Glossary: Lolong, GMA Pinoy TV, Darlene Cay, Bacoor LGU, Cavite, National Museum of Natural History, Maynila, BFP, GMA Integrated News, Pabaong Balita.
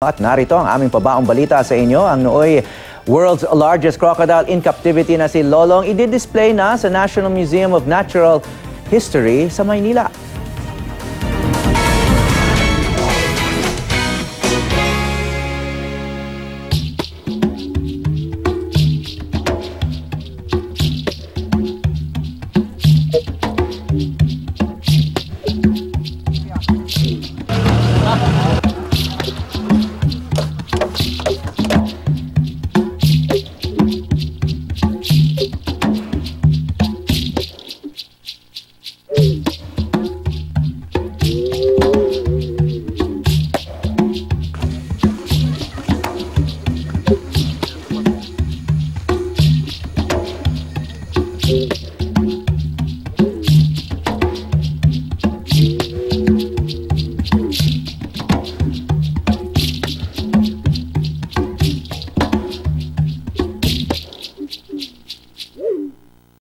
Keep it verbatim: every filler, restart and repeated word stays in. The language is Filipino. At narito ang aming pabaong balita sa inyo, ang nooy world's largest crocodile in captivity na si Lolong i-display na sa National Museum of Natural History sa Maynila.